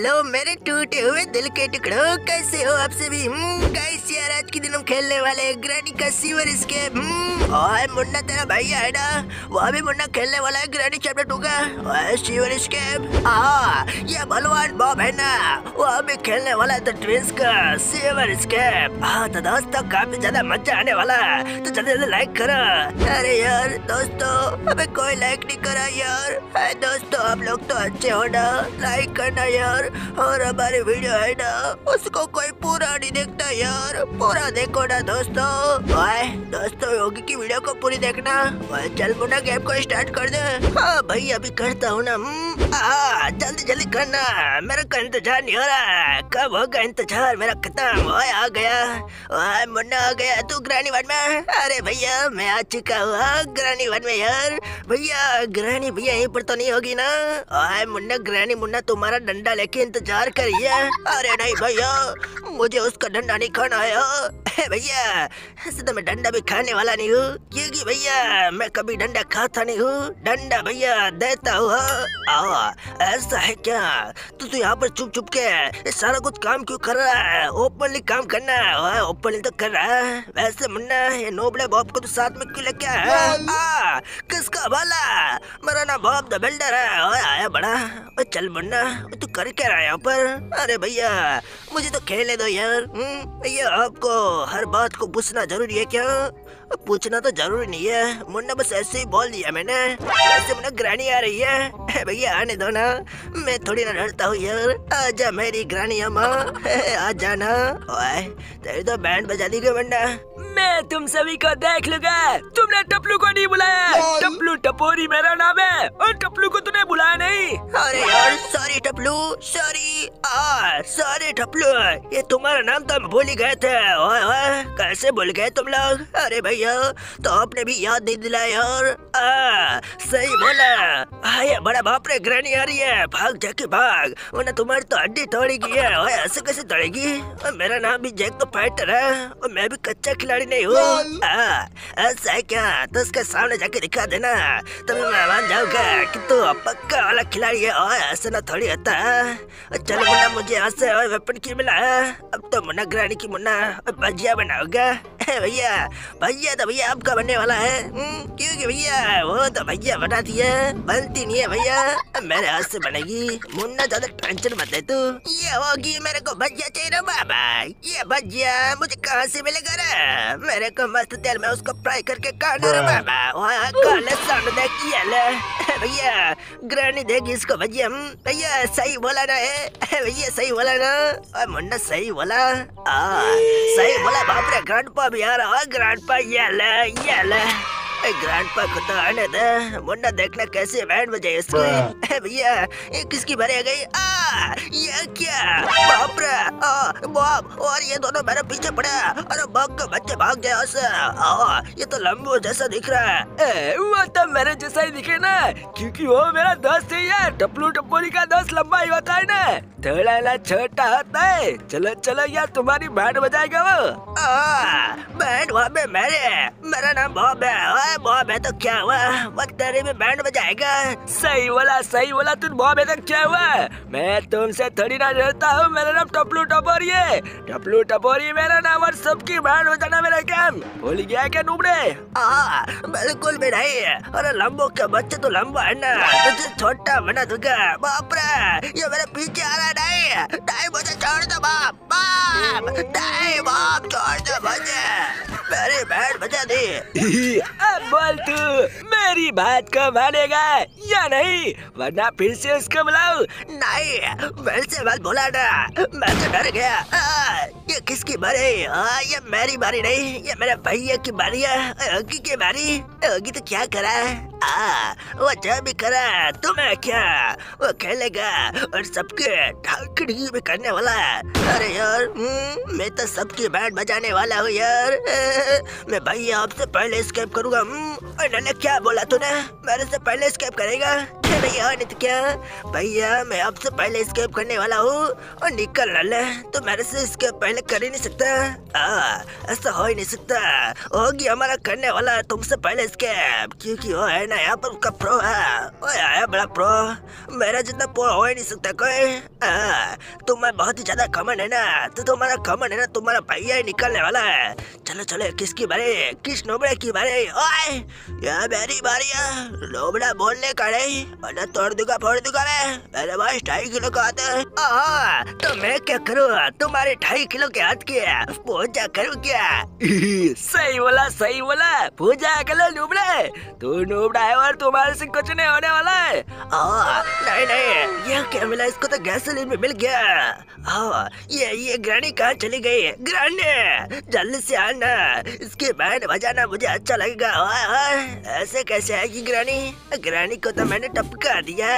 Hello मेरे टूटे हुए दिल के टुकड़ों, कैसे हो आप सभी। गाइस यार आज के दिन हम खेलने वाले हैं ग्रैनी का सीवर एस्केप। और मुन्ना तेरा भैया है ना, वह भी मुन्ना खेलने वाला है ग्रैनी चैप्टर 2 का सीवर एस्केप। हाँ ये बलवान बॉब है ना, वह भी खेलने वाला है ट्विंस का सीवर एस्केप। हाँ तो दोस्तों काफी ज्यादा मजा आने वाला है, तो जल्दी जल्दी लाइक करो। अरे यार दोस्तों हमें कोई लाइक नहीं करा यार। दोस्तों आप लोग तो अच्छे हो ना, लाइक करना यार। और हमारे वीडियो है ना उसको कोई पूरा नहीं देखता यार, पूरा देखो ना दोस्तों। भाई दोस्तों योगी की वीडियो को पूरी देखना। चल मुन्ना गेम को स्टार्ट कर दे। हाँ भाई अभी करता हूँ ना। जल्दी जल्दी करना, मेरा का इंतजार नहीं हो रहा। कब होगा इंतजार मेरा खत्म। आ गया मुन्ना, आ गया तू ग्रैनी वार्ड में। अरे भैया मैं आ चुका हूँ ग्रैनी वार्ड में यार। भैया ग्रैनी भैया यहीं पर तो नहीं होगी ना। मुन्ना ग्रैनी मुन्ना तुम्हारा डंडा लेके इंतजार करिए। अरे नहीं भैया मुझे उसका डंडा नहीं खाना है भैया। ऐसे तो मैं डंडा भी खाने वाला नहीं हूँ, क्योंकि भैया मैं कभी डंडा खाता नहीं हूँ। डंडा भैया देता हूँ। ऐसा है क्या, तू तो यहाँ पर चुप चुप के सारा कुछ काम क्यों कर रहा है? ओपनली काम करना है, ओपनली तो कर रहा है। वैसे मुन्ना ये नोबले बॉब को तो साथ में क्यों लेके आया? किसका भला, मेरा ना बॉब द बिल्डर है। आया बड़ा। चल मुन्ना तू कर क्या रहा है यहाँ पर? अरे भैया मुझे तो खेलने दो यार। भैया आपको हर बात को पूछना जरूरी है क्या? पूछना तो जरूरी नहीं है मुन्ना, बस ऐसे ही बोल दिया मैंने। ऐसे मुन्ना ग्रैनी आ रही है। भैया आने दो ना, मैं थोड़ी ना डरता हूँ यार। आजा मेरी ग्रैनी अम्मा, आ जाना। तेरी तो बैंड बजा दी गई मुन्ना। मैं तुम सभी को देख लूंगा। तुमने टपलू को नहीं बुलाया। टपलू टपोरी मेरा नाम है, और टपलू को तूने बुलाया नहीं। अरे यार sorry Taplu, sorry sorry Taplu, ये तुम्हारा नाम तो हम भूल ही गए थे। ओए ओए कैसे भूल गए तुम लोग? अरे भैया तो आपने भी याद नहीं दिलाया यार। सही बोला। ये बड़ा बाप रे ग्रैनी आ रही है, भाग जाके भाग वरना तुम्हारी तो हड्डी तोड़ेगी। ऐसे कैसे तोड़ेगी? मेरा नाम भी जैक तो फाइटर है, और मैं भी कच्चा खिलाड़ी नहीं हूँ। ऐसा है क्या, तो उसके सामने जाके दिखा देना, तभी मैं मान जाऊंगा कि तू पक्का वाला खिलाड़ी है। ऐसा ना थोड़ी होता है। चलो मुन्ना मुझे यहाँ से वेपन की मिला है, अब तो मुन्ना ग्रैनी की मुन्ना भजिया बनाओगा। भैया भैया तो भैया आपका बनने वाला है, क्योंकि भैया वो तो भैया बनाती है, बनती नहीं है भैया, मेरे हाथ से बनेगी। मुन्ना ज्यादा टेंशन मत ले तू। ये होगी, मेरे को भजिया चाहिए बाबा। ये भजिया मुझे कहाँ से मिलेगा रे? मेरे को मस्त तेल में उसको फ्राई करके खाना रे बाबा। भैया ग्रैनी देगी इसको भजिया। भैया सही बोला ना है, भैया सही बोला ना। और मुन्ना सही बोला, सही बोला। बाप रे ग्रैंडपा भी आ रहा है। ग्रैंडपा ये ले ग्रैंडपा को तो आने दे। मुन्ना देखना कैसे बैंड बजाई इसकी। भैया ये किसकी भरी आ गई? ये क्या बाप रे, बॉब और ये दोनों मेरे पीछे पड़े। अरे बॉब के बच्चे भाग गए उससे। ये तो लंबू जैसा दिख रहा है। वो तो मेरे जैसा ही दिखे ना, क्योंकि वो मेरा दोस्त है यार। टपलू टपोरी का दोस्त लंबा ही होता है ना, थोड़ा ना छोटा होता है। चलो चलो यार तुम्हारी बैंड बजाएगा वो। बैंड बॉब है मेरा नाम बॉब है। बॉब है तो क्या हुआ, वो तेरे में बैंड बजाएगा। सही बोला सही बोला, तुम बॉब है तो क्या हुआ? मैं तुमसे थोड़ी ना डरता हूँ। मेरा नाम टपलू टपोरी है, टपलू टपोरी मेरा नाम, और सबकी बैंड बजाना मेरा काम। भूल गया क्या नूबड़े? बिल्कुल भी नहीं। अरे लंबो का बच्चा तो लंबा है ना, तुझे छोटा बना दूंगा। बाप रे ये मेरे पीछे आ रहा है। नहीं नहीं मुझे छोड़ दो बाप, बाप नहीं बाप छोड़ दो मुझे, मेरी बैंड बजा दी। बोल तू मेरी बात को मानेगा या नहीं, वरना फिर से उसको बुलाऊ। नहीं फिर से मत बोला ना, मैं तो डर गया। ये किसकी बारी? ये मेरी बारी नहीं, ये मेरे भैया की बारी है। योगी की बारी। योगी तो क्या करा है? वो जो भी करा तुम्हें क्या, वो खेलेगा और सबके ठाकड़ी भी करने वाला है। अरे यार मैं तो सबकी बैंड बजाने वाला हूँ यार। मैं भैया आपसे पहले एस्केप करूँगा। क्या बोला तूने, मेरे से पहले एस्केप करेगा? भैया अनित क्या भैया, मैं आपसे पहले एस्केप करने वाला हूँ और निकल रहा है, तो मेरे से एस्केप पहले कर ही नहीं सकता। ऐसा हो ही नहीं सकता, होगी हमारा करने वाला है तुमसे पहले एस्केप, क्योंकि वो है ना यहाँ पर उसका प्रो है, वो आया बड़ा प्रो, मेरा जितना प्रो हो ही नहीं सकता कोई। तुम्हें बहुत ही ज्यादा कमन है ना, तो तुम्हारा कमन है ना, तुम्हारा भैया ही निकलने वाला है। चलो चलो, किसकी बारी? किस नोबड़े की बारी? ओए यह मेरी बारी है, नोबड़ा बोलने का नहीं, वरना तोड़ दूंगा फोड़ दूंगा मैं। मेरे पास 2.5 किलो का हाथ है, तो मैं क्या करूँ तुम्हारे 2.5 किलो के हाथ की पूजा करूँ क्या? सही बोला सही बोला, पूजा करो नूबड़े, तू नूबड़ा है और तुम्हारे से कुछ नहीं होने वाला है। नहीं, ये क्या मिला? इसको तो गैसोलीन में मिल गया। ये ग्रानी कहाँ चली गई? ग्रानी जल्दी से आना, इसके बैंड बजाना मुझे अच्छा लगेगा। ऐसे कैसे आएगी ग्रानी? ग्रानी को तो मैंने टपका दिया।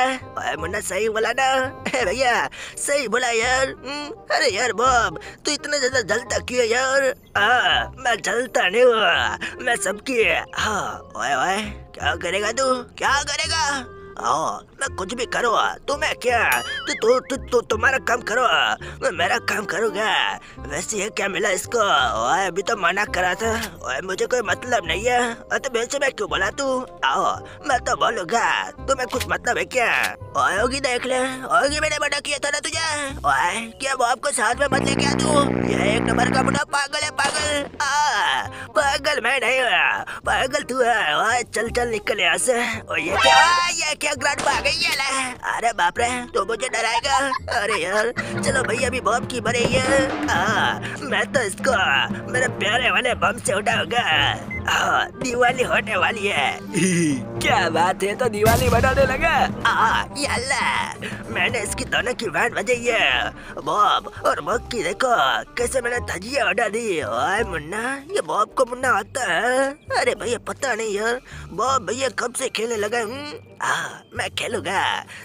मुन्ना सही बोला ना भैया, सही बोला यार। अरे यार बॉब, तू इतना ज्यादा जलता क्यों यार? मैं जलता नहीं हूँ, मैं सबकी। ओए क्या करेगा तू, क्या करेगा? मैं कुछ भी करो तुम्हें क्या, तो तुम्हारा काम करो, मैं मेरा काम करूँगा। वैसे ये क्या मिला इसको? ओए अभी तो मना करा था। ओए मुझे कोई मतलब नहीं है, तो वैसे मैं क्यों बोला तू? आओ मैं तो बोलूँगा, तुम्हें कुछ मतलब है क्या? ओए होगी देख ले, होगी, मैंने मना किया था ना तुझे। ओए क्या वो आपको साथ में मत ले क्या तू? ये 1 नंबर का मुन्ना पागल है, पागल। पागल मैं नहीं हुआ, पागल तू है। चल चल निकल यहाँ से। क्या ग्रांड आ गई है? अरे बाप रे, तो मुझे डराएगा। अरे यार चलो भैया, अभी बम की बने है। मैं तो इसको मेरे प्यारे वाले बम से उठाऊंगा। दिवाली होने वाली है। क्या बात है, तो दिवाली बनाने लगा। मैंने इसकी दोनों की बैंड बजाई है, बॉब और बॉब की। देखो कैसे मैंने धजिया उड़ा दी। ओए मुन्ना, ये बॉब को मुन्ना आता है? अरे भैया पता नहीं यार, बॉब भैया कब से खेलने लगा। मैं खेलूंगा,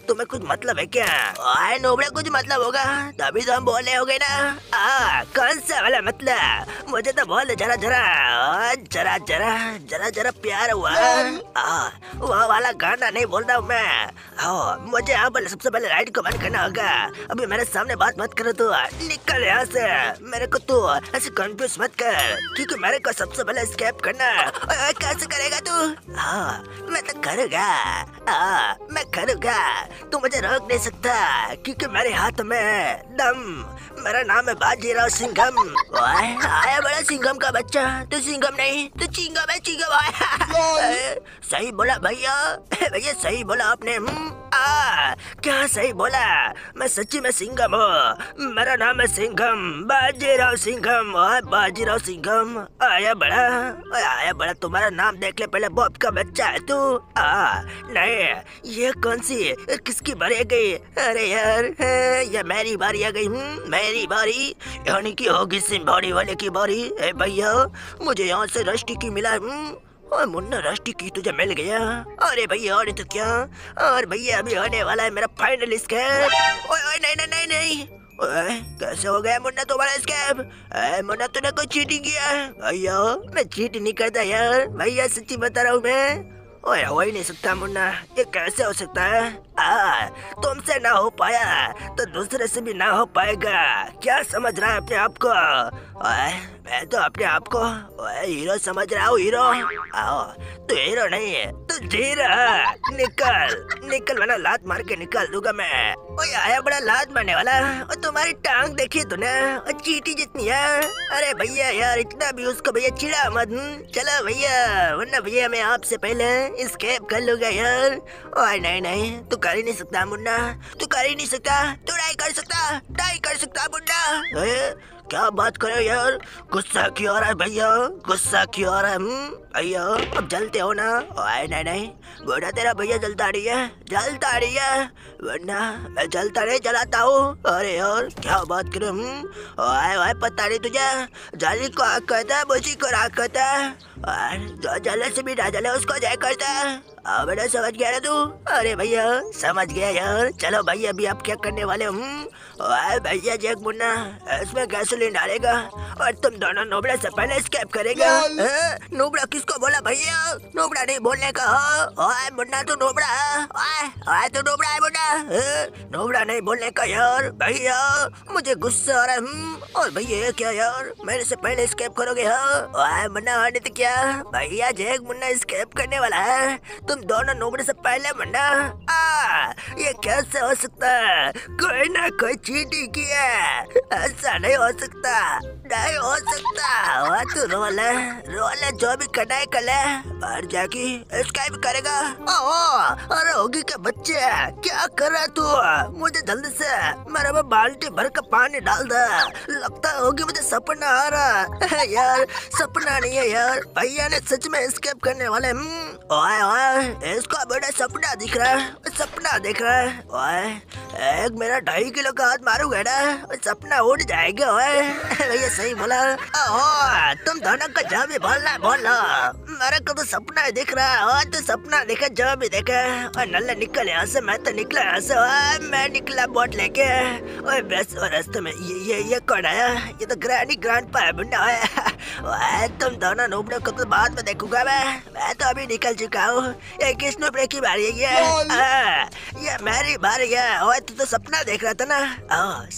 तुम्हें कुछ मतलब है क्या? ओए नोबड़े, कुछ मतलब होगा तभी तो हम बोले हो गए ना। कौन सा वाला मतलब? मुझे तो बोल जरा जरा जरा जरा जरा जरा प्यार हुआ। वह वाला गाना नहीं बोल रहा हूँ मैं। मुझे आप सबसे पहले लाइट को बंद करना होगा। अभी मेरे सामने बात मत करो, तू निकल यहाँ से। मेरे को तू ऐसे कंफ्यूज मत कर, क्योंकि मेरे को सबसे पहले एस्केप करना। कैसे करेगा तू? मैं तो करूँगा, मैं करूँगा, तू मुझे रोक नहीं सकता, क्योंकि मेरे हाथ में दम। मेरा नाम है बाजीराव सिंघम। आया बड़ा सिंघम का बच्चा, तू सिंघम नहीं तो चिंगम है, चिंगम है। सही बोला भैया, भैया सही बोला आपने। क्या सही बोला? मैं सच्ची में सिंघम हूँ, मेरा नाम है सिंघम, बाजीराव सिंघम। बाजीराव सिंघम आया बड़ा, आया बड़ा, तुम्हारा नाम देख ले पहले। बॉब का बच्चा है तू? नहीं, ये कौन सी किसकी बारी आ गई? अरे यार ये मेरी बारी आ गई। मेरी बारी यानी की होगी सिंभाड़ी वाले की बारी। भैया मुझे यहाँ से रस्टी की मिला। और मुन्ना रस्टी की तुझे मिल गया। अरे भैया और तो क्या, और भैया अभी होने वाला है मेरा फाइनल एस्केप। ओए नहीं, कैसे हो गया मुन्ना तुम्हारा एस्केप? मुन्ना तूने कोई चीटिंग किया? भैया मैं चीट नहीं करता यार, भैया सच्ची बता रहा हूँ मैं। ओए हो ही नहीं सकता मुन्ना, ये कैसे हो सकता है? तुमसे ना हो पाया तो दूसरे से भी ना हो पाएगा। क्या समझ रहा है अपने आप को? ओए मैं तो अपने आप को ओए हीरो समझ रहा हूँ, हीरो। तू हीरो नहीं है, तू जीरो। निकल निकल, वरना लात मार के निकाल दूंगा मैं। ओए आया बड़ा लात मारने वाला, और तुम्हारी टांग देखी तूने, चीटी जितनी है। अरे भैया यार इतना भी उसको भैया चिड़ा मत। चलो भैया, वरना भैया मैं आपसे पहले एस्केप कर लूंगा यार। ओए नहीं, तू कर ही नहीं सकता मुन्ना, तू कर ही नहीं सकता, तू नहीं कर सकता मुन्ना। क्या बात करे यार, गुस्सा क्यों आ रहा है भैया? गुस्सा क्यों आ रहा है भैया? अब जलते हो ना। ओए नहीं, बोला तेरा भैया जलता रही है, वरना मैं जलता नहीं जलाता हूँ। अरे यार क्या बात करे। ओए पता नहीं तुझे, जाली को आग कहता है, बुझी को राख कहता है। और जल्द से भी ना जल्द उसको जय करता है। मैंने समझ गया ना तू? अरे भैया समझ गया यार। चलो भैया अभी आप क्या करने वाले हो? भैया जैक मुन्ना इसमें गैसोलीन डालेगा और तुम दोनों नोबड़ा से पहले एस्केप करेगा। नोबड़ा किसको बोला भैया? नोबड़ा नहीं बोलने का हो। मुन्ना तू नोबड़ा है, तू नोबड़ा है मुन्ना। नोबड़ा नहीं बोलने का यार। भैया मुझे गुस्सा आ रहा है। और भैया क्या यार मेरे से पहले एस्केप करोगे? हाँ मुन्ना नहीं तो क्या? भैया जैक मुन्ना एस्केप करने वाला है, तुम दोनों नोबड़े से पहले। मुन्ना ये कैसे हो सकता है? कोई ना कोई चीटिंग किया, ऐसा नहीं हो सकता, नहीं हो सकता। वहाँ तू रोल है जो भी करना है कर ले। और जाकी एस्केप करेगा। ओह अरे होगी क्या बच्चे, क्या कर रहा तू? मुझे जल्दी से मेरे में बाल्टी भर का पानी डाल दे। लगता होगी मुझे सपना आ रहा है यार। सपना नहीं है यार, भैया ने सच में एस्केप करने वाले। ओए ओए इसका बड़ा सपना दिख रहा है, सपना दिख रहा है। ओए एक मेरा 2.5 किलो का हाथ मारूंगा ना सपना उड़ जाएगा। ओए भैया सही बोला। ओह तुम दोनों का जहाँ भी बोलना बोलो, मेरे को तो सपना दिख रहा है। और तो सपना देखा जो भी देखा। और नल्ला निकल यहाँ से, मैं तो निकला यहाँ से। मैं निकला बोट लेके। ओए बस और रास्ते में ये कौन आया? ये तो ग्रैंडपा है मुन्ना। ओए तुम दोनों नोबड़ों को तो बाद में देखूंगा मैं तो अभी निकल चुका हूँ। ये किस नोबड़े की बारी है? ये मेरी बारी है। ओए तू तो सपना देख रहा था ना?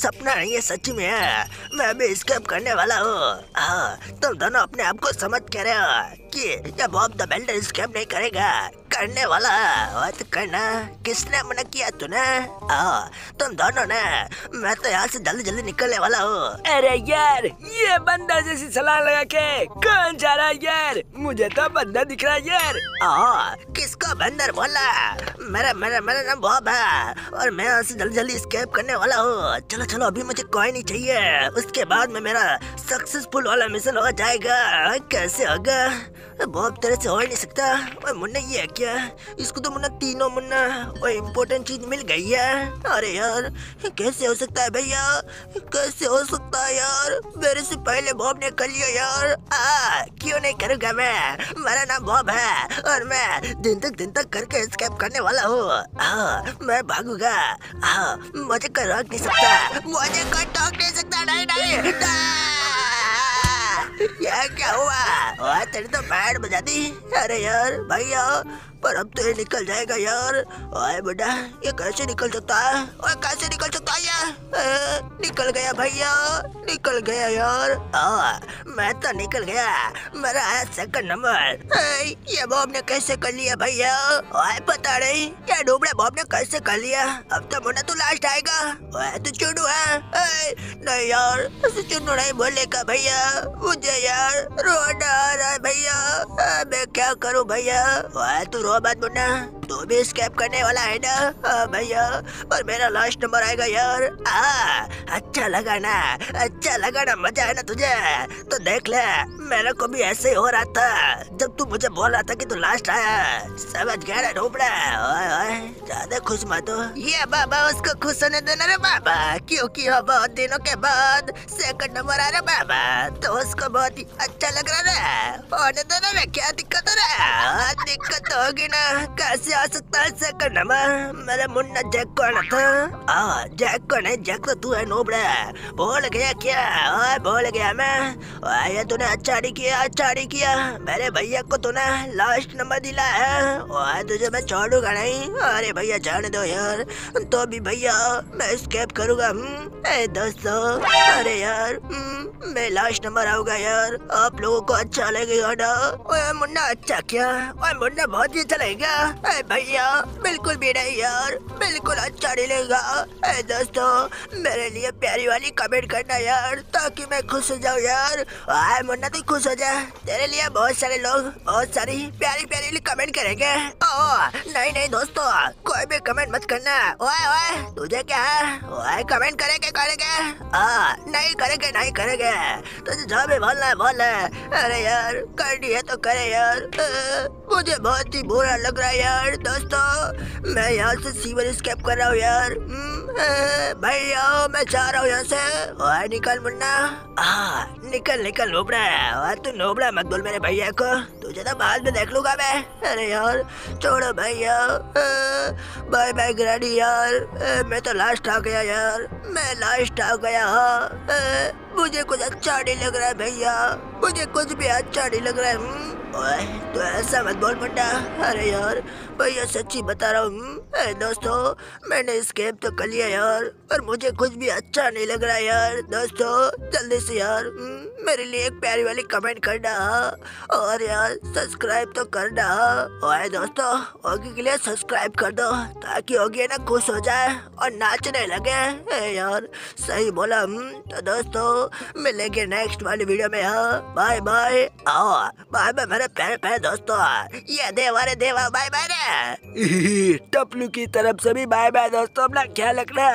सपना नहीं है, सच में है। मैं भी एस्केप करने वाला हूँ। तुम दोनों अपने आप को समझ के रहे हो कि जब बॉब द बिल्डर एस्केप नहीं करेगा, करने वाला और तो करना। किसने मना किया तूने? तुम दोनों ने। मैं तो यहाँ से जल्दी जल्दी निकलने वाला हूँ। अरे यार ये बंदा जैसी सलाह लगा के कौन जा रहा है यार? मुझे तो बंदर दिख रहा है यार। किसको बंदर बोला? मेरा नाम बॉब है और मैं यहाँ से जल्दी जल्दी एस्केप करने वाला हूँ। चलो चलो अभी मुझे कोई नहीं चाहिए। उसके बाद में मेरा सक्सेसफुल वाला मिशन हो जाएगा। कैसे होगा? बॉब तेरे से हो ही नहीं सकता। और मुन्ना ये क्या? इसको तो मुन्ना तीनों मुन्ना और इम्पोर्टेंट चीज मिल गई है। अरे यार कैसे हो सकता है भैया? कैसे हो सकता है यार? मेरे से पहले बॉब ने कर लिया यार। क्यों नहीं करूँगा मैं? मेरा नाम बॉब है और मैं दिन तक करके एस्केप करने वाला हूँ। मैं भागूंगा। मुझे कोई रोक नहीं सकता, मुझे कोई टोक नहीं सकता। नहीं। ये क्या हुआ? तेरी तो पैर बजा दी। अरे यार भैया पर अब तो ये निकल जाएगा यार। ओए बेटा ये कैसे निकल सकता है? ओए कैसे निकल सकता है यार? निकल गया भैया, निकल गया यार। मैं तो निकल गया। मेरा आया 2nd नंबर। ये बॉब ने कैसे कर लिया भैया? ओए पता नहीं ये डूबड़ा बॉब ने कैसे कर लिया। अब तो मुन्ना तू लास्ट आएगा। ओए तू चुनू है? नहीं यार चुनू नहीं बोलेगा भैया। मुझे यार रोना आ रहा है भैया। मैं क्या करूँ भैया? तू बात मुन्ना तू भी एस्केप करने वाला है ना भैया? और मेरा लास्ट नंबर आएगा यार। अच्छा लगा ना मजा है ना तुझे? तो देख ले मेरे को भी ऐसे ही हो रहा था जब तू मुझे बोल रहा था कि तू लास्ट आया। समझ गया ना ढोबड़ा? ज्यादा खुश मत हो। ये बाबा उसको खुश होने देना रे बाबा, क्योंकि वो बहुत दिनों के बाद 2nd नंबर आ रहा बाबा, तो उसको बहुत ही अच्छा लग रहा है। होने देना रे, क्या दिक्कत हो रहा है? दिक्कत होगी ना, कैसे आ सकता है 2nd नंबर? मेरा मुन्ना जैक कौन था? जैक तो तू है नोबड़ा। बोल गया क्या? बोल गया मैं। ये तूने अच्छा नहीं किया। मेरे भैया को तूने लास्ट नंबर दिला है। तुझे मैं छोड़ूंगा नहीं। अरे भैया जाने दो यार, तो भी भैया मैं एस्केप करूंगा। दोस्तों अरे यार मैं लास्ट नंबर आऊंगा यार। आप लोगों को अच्छा लगेगा ना? मुन्ना अच्छा क्या? मुन्ना बहुत ही चलेगा भैया? बिल्कुल भी नहीं यार, बिल्कुल अच्छा नहीं लेगा। दोस्तों मेरे लिए प्यारी वाली कमेंट करना यार ताकि मैं खुश हो जाऊँ यार। मुन्ना तू खुश हो जा, तेरे लिए बहुत सारे लोग बहुत सारी प्यारी प्यारी कमेंट करेंगे। नहीं दोस्तों कोई भी कमेंट मत करना। ओए तुझे क्या है? कमेंट करेंगे नहीं करेंगे। तुझे जो भी बोलना। अरे यार करनी है तो करे यार। मुझे बहुत ही बुरा लग रहा है यार। दोस्तों मैं यहाँ से सीवर एस्केप कर रहा हूँ यार। भैया मैं जा रहा हूँ यहाँ से। ओए निकल मुन्ना, निकल निकल नोबड़ा, तू नोबड़ा मत बोल मेरे भैया को, तुझे तो बाद में देख लूंगा मैं। अरे यार छोड़ो भैया, बाय बाय ग्रैडी यार, मैं तो लास्ट आ गया यार, मैं लास्ट आ गया। मुझे कुछ अच्छा नहीं लग रहा है भैया, मुझे कुछ भी अच्छा नहीं लग रहा है। ओए तो ऐसा मत बोल मुन्ना। अरे यार भैया सच्ची बता रहा हूँ दोस्तों, मैंने एस्केप तो कर लिया यार, पर मुझे कुछ भी अच्छा नहीं लग रहा यार। दोस्तों जल्दी से यार मेरे लिए एक प्यारी वाली कमेंट करना और यार सब्सक्राइब तो करना। ओए दोस्तों ओगी के लिए सब्सक्राइब कर दो ताकि ओगी ना खुश हो जाए और नाचने लगे। यार सही बोला। तो दोस्तों मिलेंगे नेक्स्ट वाली वीडियो में। बाय बाय, आओ बाय बाय पहले पहले दोस्तों, ये देवा रे देवा बाय बाय रे। टपलू की तरफ से भी बाय बाय दोस्तों, अपना ख्याल रखना।